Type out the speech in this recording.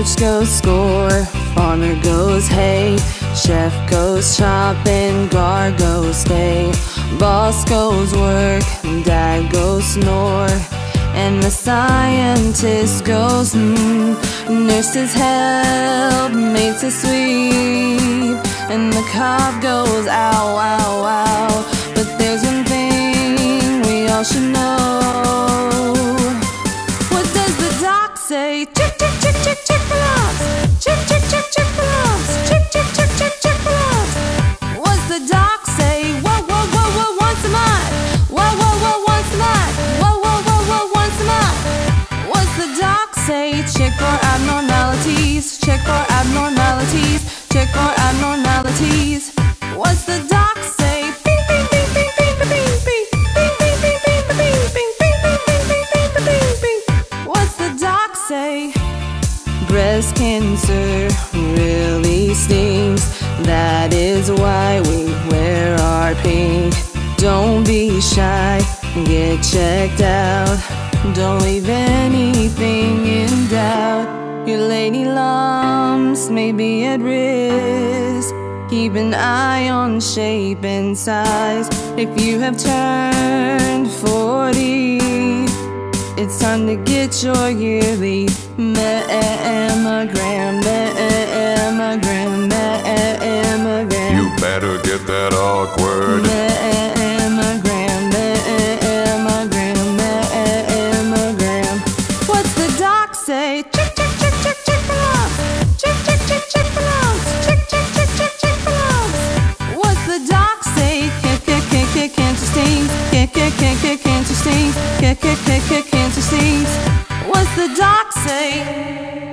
Coach goes score, farmer goes hay, chef goes shopping, guard goes stay, boss goes work, dad goes snore, and the scientist goes nurses help, maids to sweep, and the cop goes ow, ow, ow. But there's one thing we all should know. What does the doc say? Check, check, check, check, check the locks. Check, check, check, check the locks. Check, check, check, check, check the locks. What's the doc say? Whoa, whoa, whoa, whoa, once a month. Whoa, whoa, whoa, once a month. Whoa, whoa, whoa, whoa, once a month. What's the doc say? Check for abnormalities. Check for abnormalities. Check for abnormalities. What's the doc say? Bing, bing, bing, bing, bing, bing, bing, bing, bing, bing, bing, bing, bing, bing, bing, bing, bing. What's the doc say? Breast cancer really stings. That is why we wear our pink. Don't be shy, get checked out. Don't leave anything in doubt. Your lady lumps may be at risk. Keep an eye on shape and size. If you have turned 40, it's time to get your yearly mammogram, mammogram, mammogram. You better get that awkward mammogram, mammogram, mammogram. What's the doc say? Cancer stings. What's the doc say?